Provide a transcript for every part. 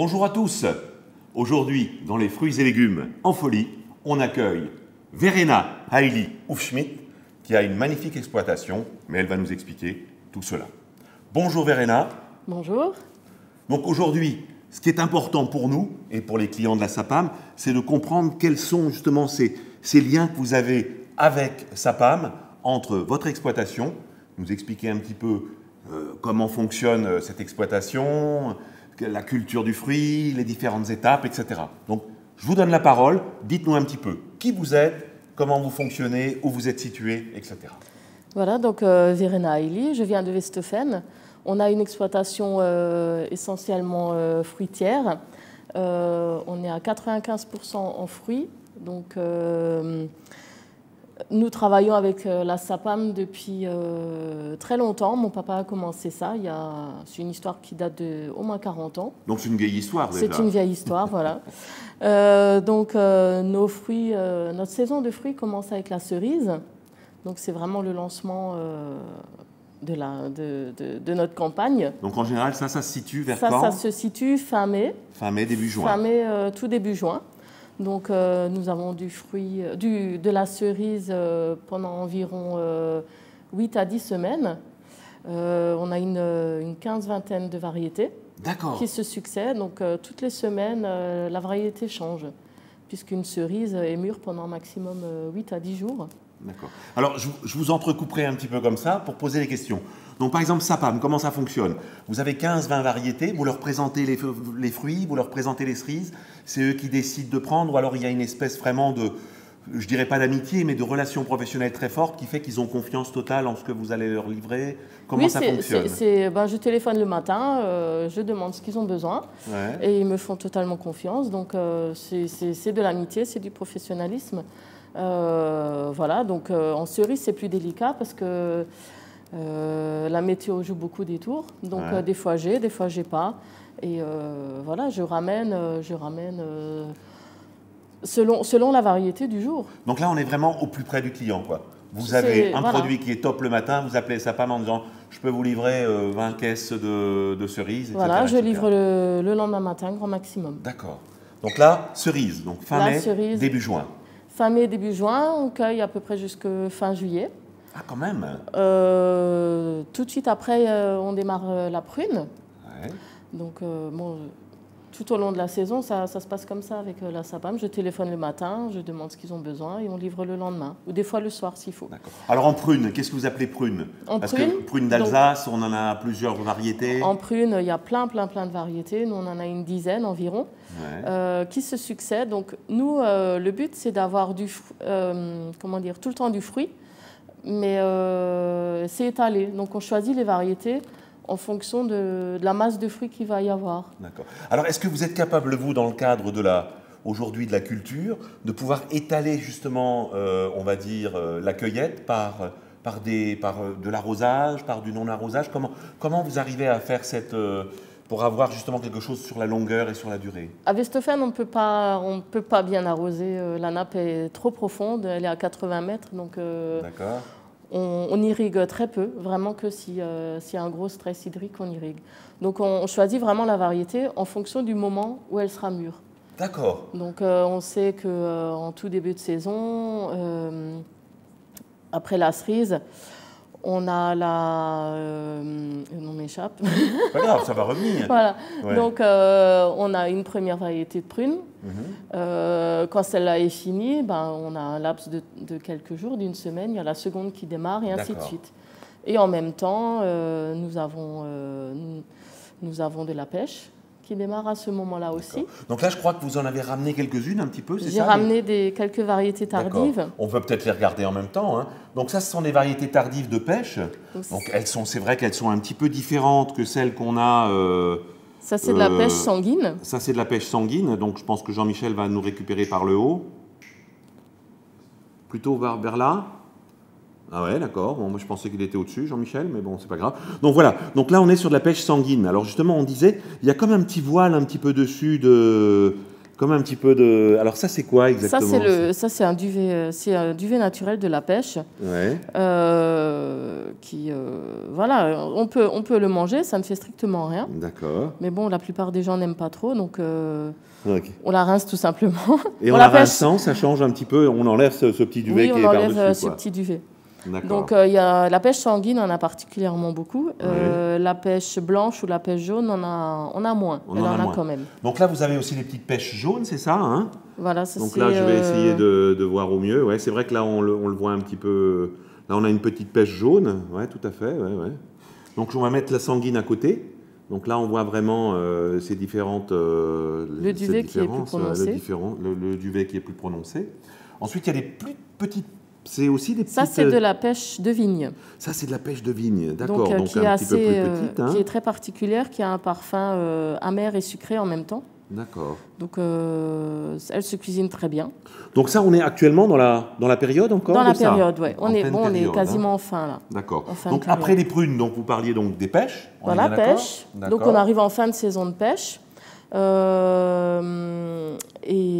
Bonjour à tous. Aujourd'hui, dans les fruits et légumes en folie, on accueille Verena Heili Huffschmitt, qui a une magnifique exploitation, mais elle va nous expliquer tout cela. Bonjour Verena. Bonjour. Donc aujourd'hui, ce qui est important pour nous et pour les clients de la SAPAM, c'est de comprendre quels sont justement ces liens que vous avez avec SAPAM, entre votre exploitation, nous expliquer un petit peu comment fonctionne cette exploitation, la culture du fruit, les différentes étapes, etc. Donc, je vous donne la parole, dites-nous un petit peu qui vous êtes, comment vous fonctionnez, où vous êtes situé, etc. Voilà, donc Verena Heili, je viens de Westhoffen. On a une exploitation essentiellement fruitière. On est à 95% en fruits. Donc, nous travaillons avec la SAPAM depuis très longtemps. Mon papa a commencé ça. C'est une histoire qui date de au moins 40 ans. Donc c'est une vieille histoire déjà. C'est une vieille histoire, voilà. Notre saison de fruits commence avec la cerise. Donc c'est vraiment le lancement de notre campagne. Donc en général, ça se situe vers quand ? Ça se situe fin mai. Fin mai, début juin. Fin mai, tout début juin. Donc nous avons du fruit, de la cerise pendant environ 8 à 10 semaines. On a une quinzaine de variétés qui se succèdent. Donc toutes les semaines, la variété change, puisqu'une cerise est mûre pendant maximum 8 à 10 jours. D'accord. Alors je vous entrecouperai un petit peu comme ça pour poser des questions. Donc par exemple SAPAM, comment ça fonctionne? Vous avez 15-20 variétés, vous leur présentez les fruits, vous leur présentez les cerises, c'est eux qui décident de prendre, ou alors il y a une espèce vraiment de, je dirais pas d'amitié, mais de relation professionnelle très forte qui fait qu'ils ont confiance totale en ce que vous allez leur livrer. Comment ça fonctionne? Je téléphone le matin, je demande ce qu'ils ont besoin et ils me font totalement confiance. Donc c'est de l'amitié, c'est du professionnalisme. Voilà, donc en cerise c'est plus délicat parce que la météo joue beaucoup des tours, donc des fois j'ai pas, et voilà, je ramène selon la variété du jour. Donc là on est vraiment au plus près du client, quoi. Vous avez un produit qui est top le matin, vous appelez SAPAM en disant je peux vous livrer 20 caisses de cerises, etc. Voilà, je livre le lendemain matin grand maximum. D'accord, donc là cerise, donc fin mai, début juin. Fin mai, début juin, on cueille à peu près jusqu'à fin juillet. Ah, quand même. Tout de suite après, on démarre la prune. Ouais. Donc, tout au long de la saison, ça se passe comme ça avec la SAPAM. Je téléphone le matin, je demande ce qu'ils ont besoin et on livre le lendemain, ou des fois le soir s'il faut. D'accord. Alors en prune, qu'est-ce que vous appelez prune? Parce que prune d'Alsace, on en a plusieurs variétés. En prune, il y a plein de variétés. Nous, on en a une dizaine environ. Ouais. Qui se succèdent. Donc nous, le but, c'est d'avoir tout le temps du fruit, mais c'est étalé. Donc on choisit les variétés en fonction de la masse de fruits qu'il va y avoir. D'accord. Alors est-ce que vous êtes capable, vous, dans le cadre aujourd'hui de la culture, de pouvoir étaler justement, on va dire, la cueillette par de l'arrosage, par du non-arrosage? Comment vous arrivez à faire cette... pour avoir justement quelque chose sur la longueur et sur la durée? À Westhoffen, on ne peut pas bien arroser. La nappe est trop profonde, elle est à 80 mètres, donc on irrigue très peu, vraiment que s'il y a un gros stress hydrique, on irrigue. Donc on choisit vraiment la variété en fonction du moment où elle sera mûre. D'accord. Donc on sait qu'en tout début de saison, après la cerise, on a non m'échappe. Pas grave, ça va revenir. Voilà. Ouais. Donc on a une première variété de prune. Quand celle-là est finie, on a un laps de quelques jours, d'une semaine. Il y a la seconde qui démarre et ainsi de suite. Et en même temps, nous avons de la pêche qui démarre à ce moment-là aussi. Donc là, je crois que vous en avez ramené quelques-unes un petit peu, c'est ça? J'ai ramené quelques variétés tardives. On peut peut-être les regarder en même temps. Hein. Donc ça, ce sont des variétés tardives de pêche. Donc c'est vrai qu'elles sont un petit peu différentes que celles qu'on a... ça, c'est de la pêche sanguine. Ça, c'est de la pêche sanguine. Donc je pense que Jean-Michel va nous récupérer par le haut. Plutôt vers là. Ah ouais, d'accord. Bon, moi, je pensais qu'il était au-dessus, Jean-Michel, mais bon, c'est pas grave. Donc voilà. Donc là, on est sur de la pêche sanguine. Alors justement, on disait, il y a comme un petit voile un petit peu dessus Comme un petit peu de... Alors ça, c'est quoi exactement? Ça, c'est un duvet naturel de la pêche. Ouais. Voilà, on peut le manger, ça ne fait strictement rien. D'accord. Mais bon, la plupart des gens n'aiment pas trop, donc okay. On la rince tout simplement. Et en la rinçant, ça change un petit peu, on enlève ce petit duvet qui est par-dessus. Oui, on enlève ce petit duvet. Donc, la pêche sanguine, on en a particulièrement beaucoup. La pêche blanche ou la pêche jaune, on a moins. On en a quand même. Donc là, vous avez aussi les petites pêches jaunes, c'est ça hein? Voilà, ça c'est... Donc là, je vais essayer de voir au mieux. Ouais, c'est vrai que là, on le voit un petit peu... Là, on a une petite pêche jaune. Oui, tout à fait. Ouais, ouais. Donc, on va mettre la sanguine à côté. Donc là, on voit vraiment ces différentes... le duvet qui est plus prononcé. Le duvet qui est plus prononcé. Ensuite, il y a des plus petites... C'est aussi des petites... Ça, c'est de la pêche de vigne. Ça, c'est de la pêche de vigne, d'accord. Donc qui, un petit peu plus petite, hein. Qui est très particulière, qui a un parfum amer et sucré en même temps. D'accord. Donc, elle se cuisine très bien. Donc ça, on est actuellement dans la période encore. Dans la période, oui. On est quasiment en fin, là. D'accord. Donc après les prunes, donc, vous parliez donc des pêches. Voilà, pêche. Donc on arrive en fin de saison de pêche.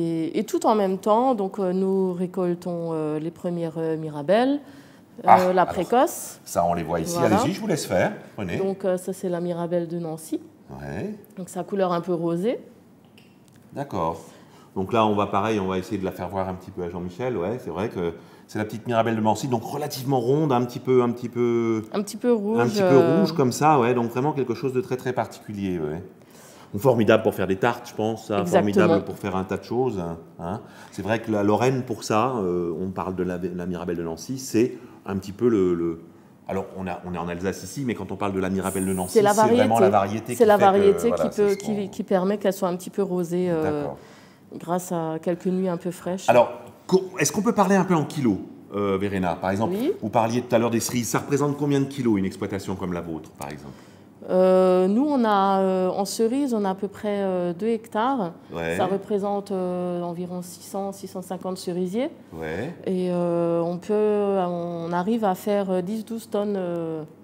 Et tout en même temps, donc nous récoltons les premières mirabelles, la précoce. Ça, on les voit ici. Voilà. Allez-y, je vous laisse faire. Prenez. Donc ça, c'est la mirabelle de Nancy. Ouais. Donc sa couleur un peu rosée. D'accord. Donc là, on va essayer de la faire voir un petit peu à Jean-Michel. Ouais, c'est vrai que c'est la petite mirabelle de Nancy, donc relativement ronde, un petit peu rouge, comme ça. Ouais, donc vraiment quelque chose de très très particulier. Ouais. Formidable pour faire des tartes, je pense. Hein, formidable pour faire un tas de choses. Hein. C'est vrai que la Lorraine, pour ça, on parle de la mirabelle de Nancy, c'est un petit peu le... Alors, on est en Alsace ici, mais quand on parle de la mirabelle de Nancy, c'est vraiment la variété. C'est la variété qui permet qu'elle soit un petit peu rosée grâce à quelques nuits un peu fraîches. Alors, est-ce qu'on peut parler un peu en kilos, Verena? Par exemple, oui. Vous parliez tout à l'heure des cerises. Ça représente combien de kilos, une exploitation comme la vôtre, par exemple? Nous, on a, en cerise, on a à peu près 2 hectares. Ouais. Ça représente environ 600-650 cerisiers. Ouais. Et on arrive à faire 10-12 tonnes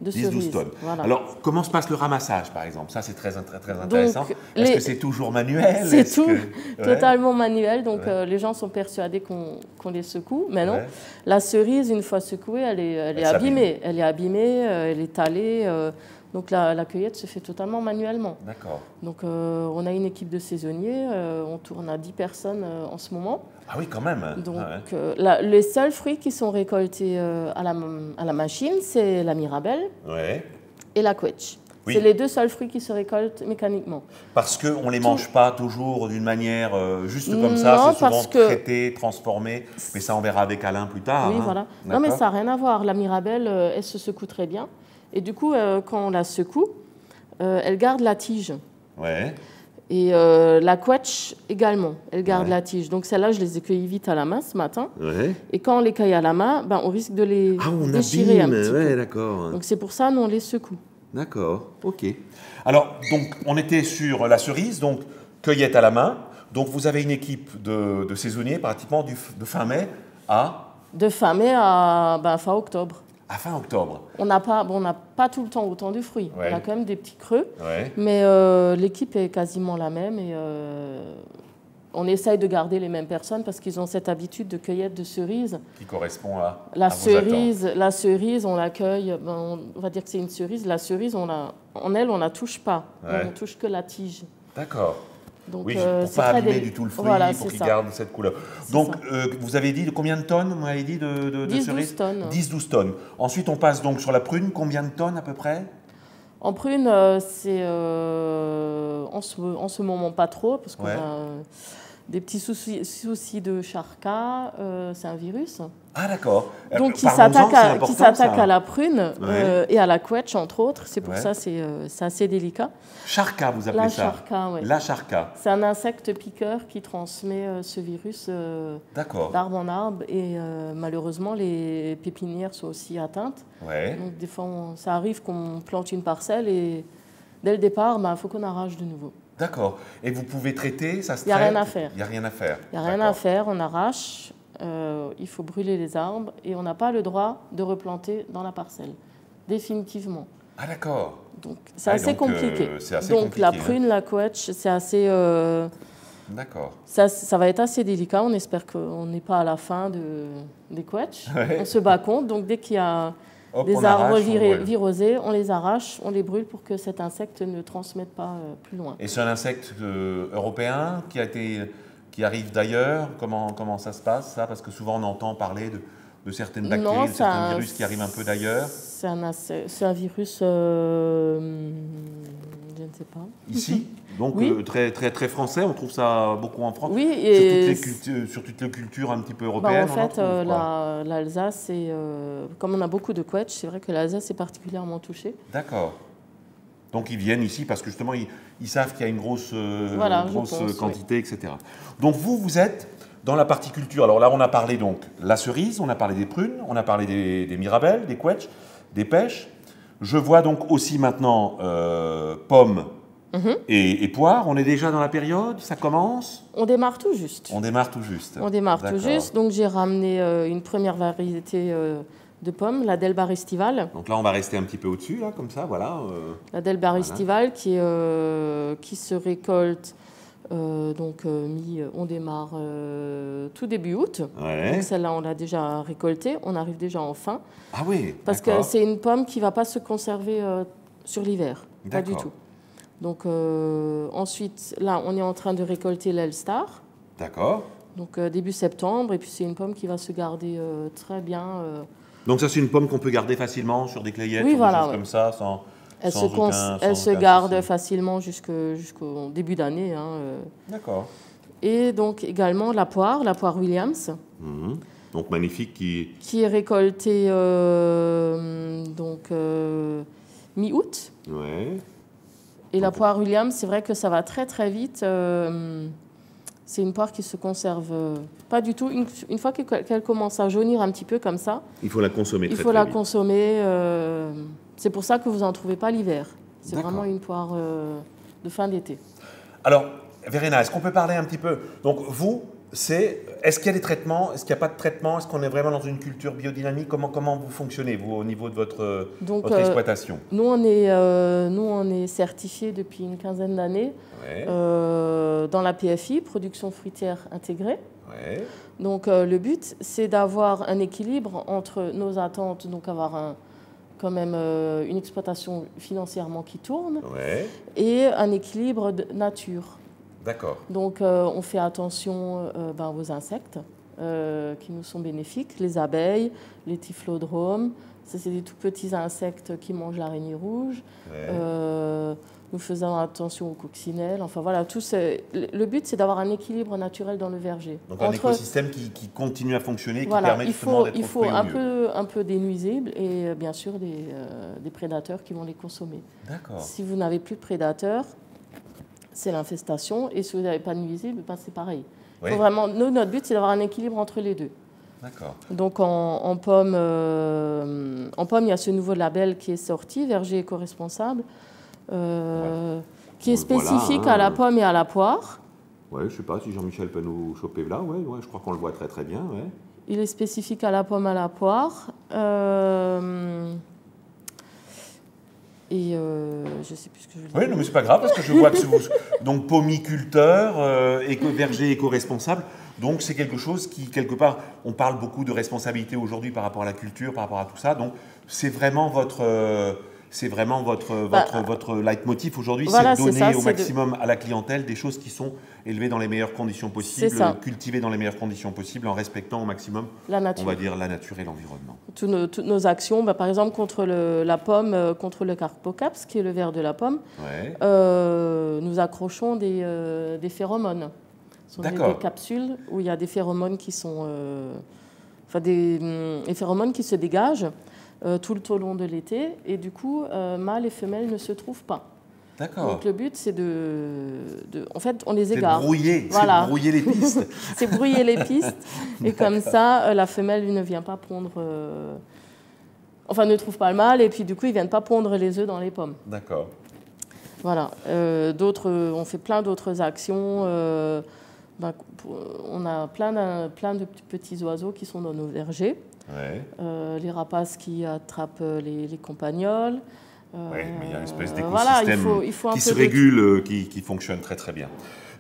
de cerises. 10-12 tonnes. Voilà. Alors, comment se passe le ramassage, par exemple? Ça, c'est très, très, très intéressant. Est-ce que c'est toujours manuel? C'est tout, totalement manuel. Donc, les gens sont persuadés qu'on les secoue. Mais non, la cerise, une fois secouée, elle est abîmée. Elle est abîmée, elle est talée. Donc la cueillette se fait totalement manuellement. D'accord. Donc on a une équipe de saisonniers, on tourne à 10 personnes en ce moment. Ah oui, quand même. Donc les seuls fruits qui sont récoltés à la machine, c'est la mirabelle et la quetch. Oui. C'est les deux seuls fruits qui se récoltent mécaniquement. Parce qu'on ne les mange pas toujours d'une manière juste comme ça, c'est souvent traité, transformé, mais ça on verra avec Alain plus tard. Oui, hein. Voilà. Non mais ça n'a rien à voir, la mirabelle, elle se secoue très bien. Et du coup, quand on la secoue, elle garde la tige. Ouais. Et la quetch également, elle garde la tige. Donc celles-là, je les ai cueillies vite à la main ce matin. Ouais. Et quand on les cueille à la main, ben, on risque de les déchirer un petit peu. D'accord. Donc c'est pour ça, nous, on les secoue. D'accord, ok. Alors, donc, on était sur la cerise, donc cueillette à la main. Donc vous avez une équipe de saisonniers pratiquement de fin mai à... De fin mai à fin octobre. À fin octobre. On n'a pas tout le temps autant de fruits. Ouais. On a quand même des petits creux. Ouais. Mais l'équipe est quasiment la même. Et on essaye de garder les mêmes personnes parce qu'ils ont cette habitude de cueillette de cerises. Qui correspond à la cerise, on l'accueille. Ben, on va dire que c'est une cerise. La cerise, on la touche pas. Ouais. On ne touche que la tige. D'accord. Donc, oui, pour ne pas abîmer du tout le fruit, voilà, pour qu'il garde cette couleur. Donc, vous avez dit de combien de tonnes? On avait dit de cerises 10-12 tonnes. 10-12 tonnes. Ensuite, on passe donc sur la prune. Combien de tonnes à peu près? En prune, c'est en ce moment pas trop, parce qu'on a des petits soucis de charca. C'est un virus. Ah d'accord. Donc, qui s'attaque à la prune et à la quetch, entre autres. C'est pour ça c'est assez délicat. Charca, vous appelez ça? Charca, ouais. La charca. C'est un insecte piqueur qui transmet ce virus d'arbre en arbre. Et malheureusement, les pépinières sont aussi atteintes. Ouais. Donc, des fois, ça arrive qu'on plante une parcelle et dès le départ, il faut qu'on arrache de nouveau. D'accord. Et vous pouvez traiter? Ça se traite? Il n'y a rien à faire. Il n'y a rien à faire. Il n'y a rien à faire. On arrache. Il faut brûler les arbres et on n'a pas le droit de replanter dans la parcelle, définitivement. Ah d'accord. Donc c'est assez compliqué. La prune, la quetch, c'est assez D'accord. Ça, ça va être assez délicat. On espère qu'on n'est pas à la fin des couetches. Ouais. On se bat contre. Donc, dès qu'il y a des arbres virosés, on les arrache, on les brûle pour que cet insecte ne transmette pas plus loin. Et c'est un insecte européen qui arrive d'ailleurs? Comment ça se passe, ça? Parce que souvent, on entend parler de certaines bactéries, de certains virus qui arrivent un peu d'ailleurs. C'est un virus... je ne sais pas. Ici, donc oui. Très, très, très français, on trouve ça beaucoup en France, oui, et sur toutes les cultures un petit peu européennes. Bah en fait, l'Alsace, comme on a beaucoup de couetches, c'est vrai que l'Alsace est particulièrement touchée. D'accord. Donc ils viennent ici parce que justement, ils savent qu'il y a une grosse, voilà, une grosse quantité, oui. etc. Donc vous êtes dans la partie culture. Alors là, on a parlé donc la cerise, on a parlé des prunes, on a parlé des mirabelles, des couetches, des pêches. Je vois donc aussi maintenant pommes et poires. On est déjà dans la période, ça commence? On démarre tout juste. On démarre tout juste. On démarre tout juste. Donc j'ai ramené une première variété de pommes, la Delbar Estivale. Donc là, on va rester un petit peu au-dessus, là, comme ça, voilà. La Delbar Estivale qui se récolte, on démarre tout début août. Ouais. Donc celle-là, on l'a déjà récoltée. On arrive déjà en fin. Ah oui. Parce que c'est une pomme qui ne va pas se conserver sur l'hiver. Pas du tout. Donc ensuite, là, on est en train de récolter l'Elstar. D'accord. Donc début septembre. Et puis c'est une pomme qui va se garder très bien. Donc ça, c'est une pomme qu'on peut garder facilement sur des clayettes, oui, voilà, des choses comme ça, sans... Elle se garde facilement jusqu'au début d'année. Hein. D'accord. Et donc également la poire Williams. Mmh. Donc magnifique. Qui est récoltée mi-août. Ouais. Et la poire Williams, c'est vrai que ça va très très vite. C'est une poire qui se conserve pas du tout. Une fois qu'elle commence à jaunir un petit peu comme ça... Il faut la consommer très vite. Il faut la consommer... C'est pour ça que vous n'en trouvez pas l'hiver. C'est vraiment une poire de fin d'été. Alors, Verena, est-ce qu'on peut parler un petit peu? Donc, vous, est-ce qu'il y a des traitements? Est-ce qu'il n'y a pas de traitement? Est-ce qu'on est vraiment dans une culture biodynamique? Comment vous fonctionnez, vous, au niveau de votre exploitation? Nous, on est certifiés depuis une quinzaine d'années dans la PFI, production fruitière intégrée. Ouais. Donc, le but, c'est d'avoir un équilibre entre nos attentes, donc avoir quand même une exploitation financièrement qui tourne et un équilibre de nature. D'accord. Donc on fait attention aux insectes qui nous sont bénéfiques, les abeilles, les typhlodromes, ça c'est des tout petits insectes qui mangent l'araignée rouge. Ouais. Nous faisons attention aux coccinelles. Enfin voilà, le but c'est d'avoir un équilibre naturel dans le verger. Donc un écosystème qui continue à fonctionner, qui permet justement d'être construit au mieux. Il faut un peu des nuisibles et bien sûr des prédateurs qui vont les consommer. D'accord. Si vous n'avez plus de prédateurs, c'est l'infestation. Et si vous n'avez pas de nuisibles, ben, c'est pareil. Oui. Donc, vraiment, notre but c'est d'avoir un équilibre entre les deux. D'accord. Donc en pomme, il y a ce nouveau label qui est sorti, verger éco-responsable. Qui est spécifique à la pomme et à la poire. Oui, je ne sais pas si Jean-Michel peut nous choper là. Oui, ouais, je crois qu'on le voit très très bien. Ouais. Il est spécifique à la pomme, à la poire. Je ne sais plus ce que je voulais dire. Oui, mais ce n'est pas grave parce que je vois que donc pommiculteur, verger éco-responsable. Donc c'est quelque chose qui, quelque part, on parle beaucoup de responsabilité aujourd'hui par rapport à la culture, par rapport à tout ça. Donc c'est vraiment votre leitmotiv aujourd'hui, voilà, c'est donner au maximum à la clientèle des choses qui sont élevées dans les meilleures conditions possibles, cultivées dans les meilleures conditions possibles, en respectant au maximum, la nature. On va dire, la nature et l'environnement. Toutes nos actions, par exemple, contre la pomme, contre le carpocaps, qui est le ver de la pomme, nous accrochons des phéromones. Ce sont des capsules où il y a des phéromones qui sont... des phéromones qui se dégagent tout le long de l'été, et du coup, mâles et femelles ne se trouvent pas. D'accord. Donc le but, c'est en fait, on les égare. C'est brouiller les pistes. C'est brouiller les pistes, et comme ça, la femelle ne vient pas pondre... ne trouve pas le mâle, et puis du coup, ils ne viennent pas pondre les œufs dans les pommes. D'accord. Voilà. On fait plein d'autres actions... on a plein de petits oiseaux qui sont dans nos vergers. Ouais. Les rapaces qui attrapent les compagnols. Oui, mais il y a une espèce d'écosystème qui se régule, qui fonctionne très très bien.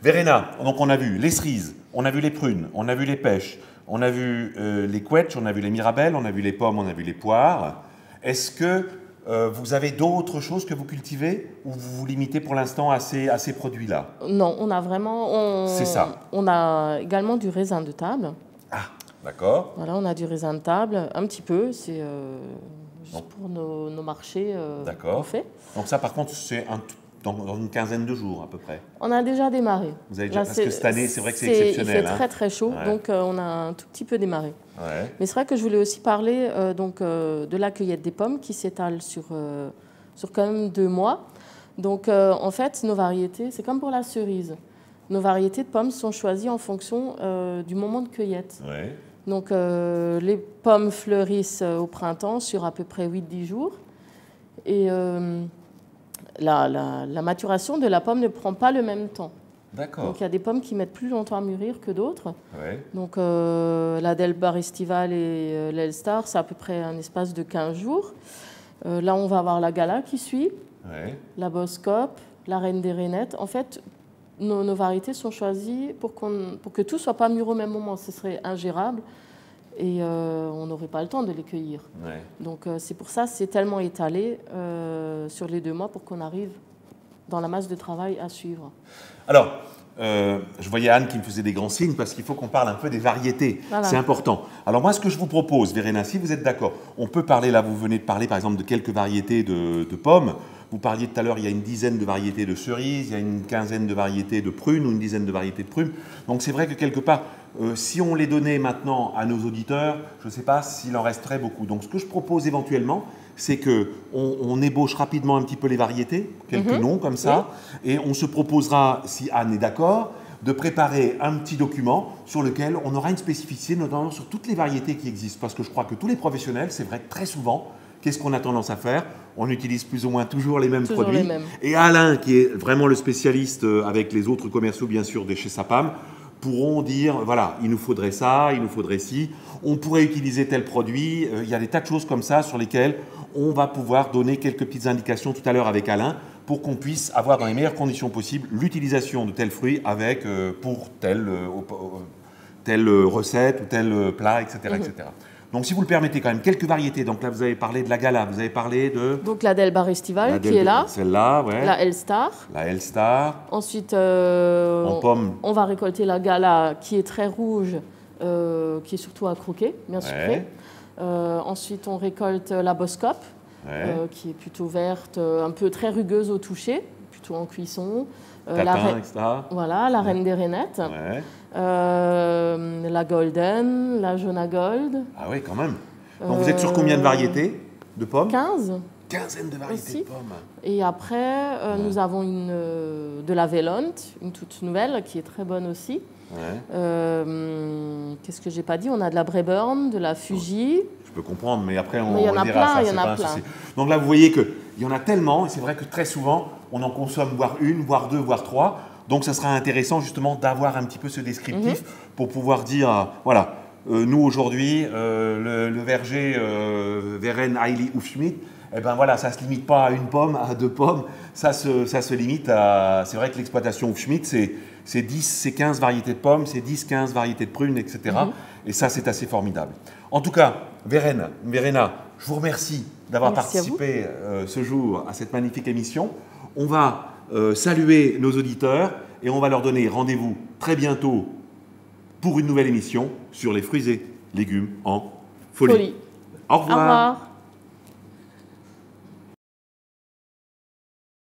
Verena, donc on a vu les cerises, on a vu les prunes, on a vu les pêches, on a vu les quetchs, on a vu les mirabelles, on a vu les pommes, on a vu les poires. Est-ce que vous avez d'autres choses que vous cultivez ou vous vous limitez pour l'instant à ces produits-là? Non, on a vraiment... C'est ça. On a également du raisin de table. Ah, d'accord. Voilà, on a du raisin de table, un petit peu, c'est... juste pour nos marchés, qu'on fait. Donc ça, par contre, c'est dans une quinzaine de jours, à peu près. On a déjà démarré. Vous avez déjà, là, parce que cette année, c'est vrai que c'est exceptionnel. Il fait très, très chaud, ouais. Donc on a un tout petit peu démarré. Ouais. Mais c'est vrai que je voulais aussi parler de la cueillette des pommes qui s'étale sur quand même 2 mois. Donc, en fait, nos variétés, c'est comme pour la cerise. Nos variétés de pommes sont choisies en fonction du moment de cueillette. Ouais. Donc, les pommes fleurissent au printemps sur à peu près 8-10 jours. Et la maturation de la pomme ne prend pas le même temps. D'accord. Donc, il y a des pommes qui mettent plus longtemps à mûrir que d'autres. Ouais. Donc, la Delbar Estivale et l'Elstar, c'est à peu près un espace de 15 jours. Là, on va avoir la Gala qui suit, ouais. La Boskoop, la Reine des Rainettes. En fait, nos variétés sont choisies pour que tout ne soit pas mûr au même moment. Ce serait ingérable et on n'aurait pas le temps de les cueillir. Ouais. Donc c'est pour ça que c'est tellement étalé sur les 2 mois pour qu'on arrive dans la masse de travail à suivre. Alors, je voyais Anne qui me faisait des grands signes parce qu'il faut qu'on parle un peu des variétés. Voilà. C'est important. Alors moi, ce que je vous propose, Verena, si vous êtes d'accord, on peut parler, là vous venez de parler par exemple de quelques variétés de pommes. Vous parliez tout à l'heure, il y a une dizaine de variétés de cerises, il y a une quinzaine de variétés de prunes ou une dizaine de variétés de prunes. Donc c'est vrai que quelque part, si on les donnait maintenant à nos auditeurs, je ne sais pas s'il en resterait beaucoup. Donc ce que je propose éventuellement, c'est qu'on ébauche rapidement un petit peu les variétés, quelques noms comme ça, oui. Et on se proposera, si Anne est d'accord, de préparer un petit document sur lequel on aura une spécificité, notamment sur toutes les variétés qui existent. Parce que je crois que tous les professionnels, c'est vrai, très souvent, qu'est-ce qu'on a tendance à faire? On utilise plus ou moins toujours les mêmes produits. Les mêmes. Et Alain, qui est vraiment le spécialiste avec les autres commerciaux, bien sûr, de chez SAPAM, pourront dire, voilà, il nous faudrait ça, il nous faudrait ci, on pourrait utiliser tel produit. Il y a des tas de choses comme ça sur lesquelles on va pouvoir donner quelques petites indications tout à l'heure avec Alain pour qu'on puisse avoir dans les meilleures conditions possibles l'utilisation de tel fruit avec, pour telle recette ou tel plat, etc. etc. Donc, si vous le permettez, quand même, quelques variétés. Donc là, vous avez parlé de la Gala, vous avez parlé de... Donc, la Delbar Estivale qui est là. Celle-là, ouais. La Elstar. La Elstar. Ensuite, en pomme. On va récolter la Gala qui est très rouge, qui est surtout à croquer, bien ouais. Sucrée. Ensuite, on récolte la Boskoop, ouais. Qui est plutôt verte, un peu très rugueuse au toucher, plutôt en cuisson. Tatin, etc. Voilà, la ouais. Reine des Rainettes. Ouais. La Golden, la jaune à gold. Ah oui, quand même. Donc vous êtes sur combien de variétés de pommes? 15. Quinzaine de variétés aussi. De pommes. Et après, ouais. Nous avons de la Vélonte, une toute nouvelle, qui est très bonne aussi. Ouais. Qu'est-ce que j'ai pas dit? On a de la Braeburn, de la Fuji. Je peux comprendre, mais après on dira ça, c'est pas un souci. Donc là, vous voyez qu'il y en a tellement, et c'est vrai que très souvent, on en consomme voire une, voire deux, voire trois. Donc, ça sera intéressant justement d'avoir un petit peu ce descriptif pour pouvoir dire, voilà, nous aujourd'hui, le verger Verena Heili Huffschmitt, eh ben voilà, ça ne se limite pas à une pomme, à 2 pommes, ça se limite à... C'est vrai que l'exploitation Huffschmitt, c'est 10, c'est 15 variétés de pommes, c'est 10, 15 variétés de prunes, etc. Et ça, c'est assez formidable. En tout cas, Verena, je vous remercie d'avoir participé ce jour à cette magnifique émission. On va... saluer nos auditeurs et on va leur donner rendez-vous très bientôt pour une nouvelle émission sur les fruits et légumes en folie. Au revoir. Au revoir.